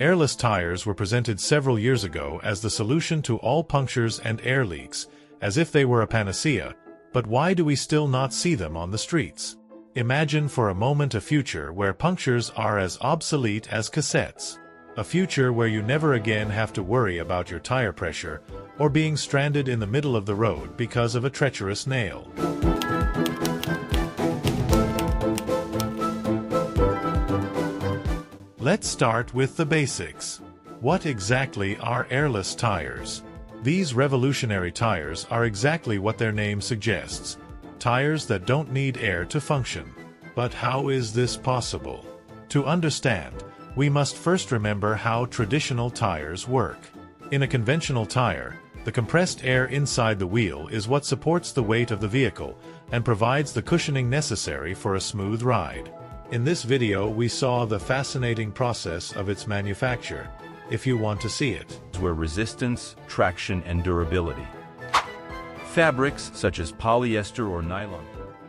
Airless tires were presented several years ago as the solution to all punctures and air leaks, as if they were a panacea, but why do we still not see them on the streets? Imagine for a moment a future where punctures are as obsolete as cassettes. A future where you never again have to worry about your tire pressure or being stranded in the middle of the road because of a treacherous nail. Let's start with the basics. What exactly are airless tires? These revolutionary tires are exactly what their name suggests. Tires that don't need air to function. But how is this possible? To understand, we must first remember how traditional tires work. In a conventional tire, the compressed air inside the wheel is what supports the weight of the vehicle and provides the cushioning necessary for a smooth ride. In this video, we saw the fascinating process of its manufacture, if you want to see it. Where resistance, traction, and durability. Fabrics such as polyester or nylon.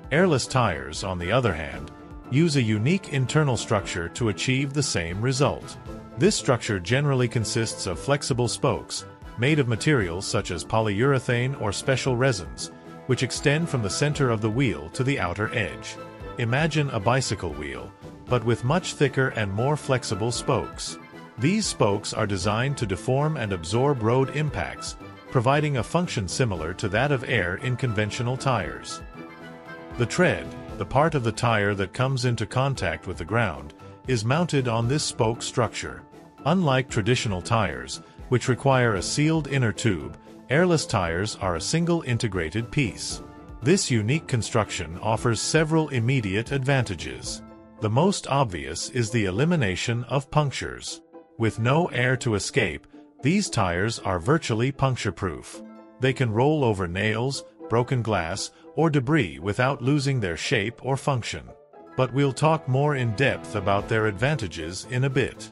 Airless tires, on the other hand, use a unique internal structure to achieve the same result. This structure generally consists of flexible spokes, made of materials such as polyurethane or special resins, which extend from the center of the wheel to the outer edge. Imagine a bicycle wheel, but with much thicker and more flexible spokes. These spokes are designed to deform and absorb road impacts, providing a function similar to that of air in conventional tires. The tread, the part of the tire that comes into contact with the ground, is mounted on this spoke structure. Unlike traditional tires, which require a sealed inner tube, airless tires are a single integrated piece. This unique construction offers several immediate advantages. The most obvious is the elimination of punctures. With no air to escape, these tires are virtually puncture-proof. They can roll over nails, broken glass, or debris without losing their shape or function. But we'll talk more in depth about their advantages in a bit.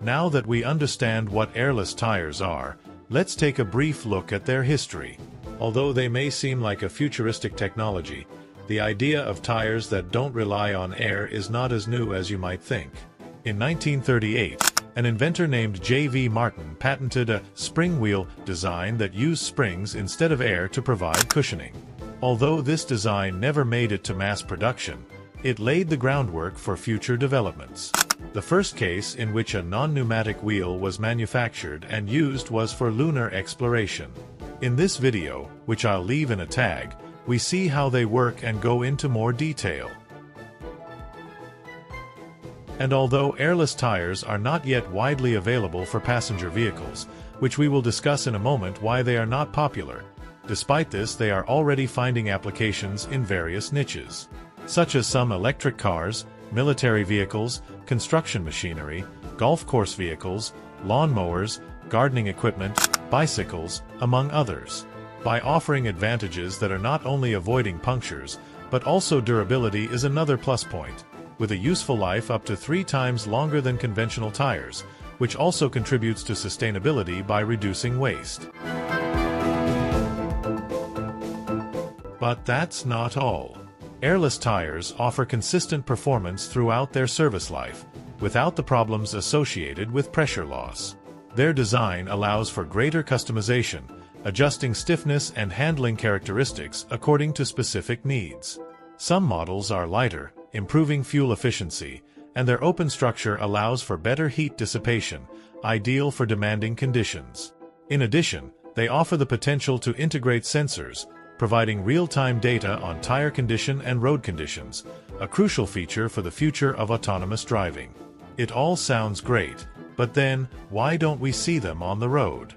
Now that we understand what airless tires are, let's take a brief look at their history. Although they may seem like a futuristic technology, the idea of tires that don't rely on air is not as new as you might think. In 1938, an inventor named J. V. Martin patented a spring wheel design that used springs instead of air to provide cushioning. Although this design never made it to mass production, it laid the groundwork for future developments. The first case in which a non-pneumatic wheel was manufactured and used was for lunar exploration. In this video, which I'll leave in a tag, we see how they work and go into more detail. And although airless tires are not yet widely available for passenger vehicles, which we will discuss in a moment why they are not popular, despite this they are already finding applications in various niches, such as some electric cars, military vehicles, construction machinery, golf course vehicles, lawnmowers, gardening equipment, bicycles, among others. By offering advantages that are not only avoiding punctures, but also durability is another plus point, with a useful life up to 3 times longer than conventional tires, which also contributes to sustainability by reducing waste. But that's not all. Airless tires offer consistent performance throughout their service life, without the problems associated with pressure loss. Their design allows for greater customization, adjusting stiffness and handling characteristics according to specific needs. Some models are lighter, improving fuel efficiency, and their open structure allows for better heat dissipation, ideal for demanding conditions. In addition, they offer the potential to integrate sensors, providing real-time data on tire condition and road conditions, a crucial feature for the future of autonomous driving. It all sounds great, but then, why don't we see them on the road?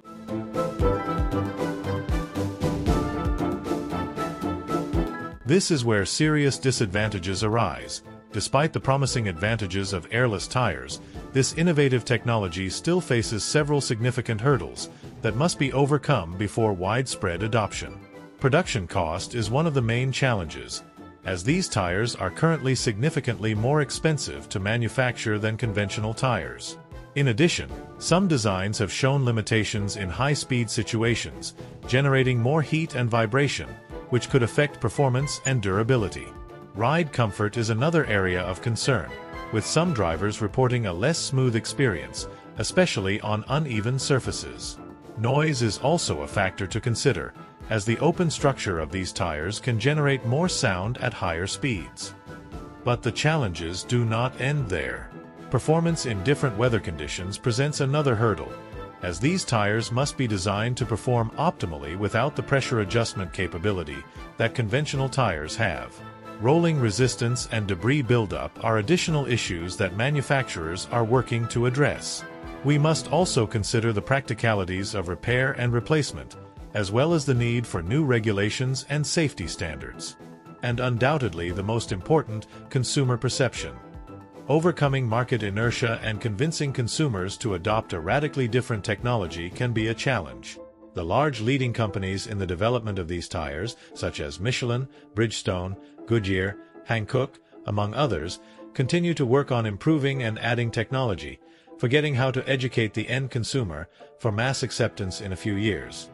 This is where serious disadvantages arise. Despite the promising advantages of airless tires, this innovative technology still faces several significant hurdles that must be overcome before widespread adoption. Production cost is one of the main challenges, as these tires are currently significantly more expensive to manufacture than conventional tires. In addition, some designs have shown limitations in high-speed situations, generating more heat and vibration, which could affect performance and durability. Ride comfort is another area of concern. with some drivers reporting a less smooth experience, especially on uneven surfaces. Noise is also a factor to consider, as the open structure of these tires can generate more sound at higher speeds. But the challenges do not end there. Performance in different weather conditions presents another hurdle, as these tires must be designed to perform optimally without the pressure adjustment capability that conventional tires have. Rolling resistance and debris buildup are additional issues that manufacturers are working to address. We must also consider the practicalities of repair and replacement, as well as the need for new regulations and safety standards. And undoubtedly the most important, consumer perception. Overcoming market inertia and convincing consumers to adopt a radically different technology can be a challenge. The large leading companies in the development of these tires, such as Michelin, Bridgestone, Goodyear, Hankook, among others, continue to work on improving and adding technology, forgetting how to educate the end consumer for mass acceptance in a few years.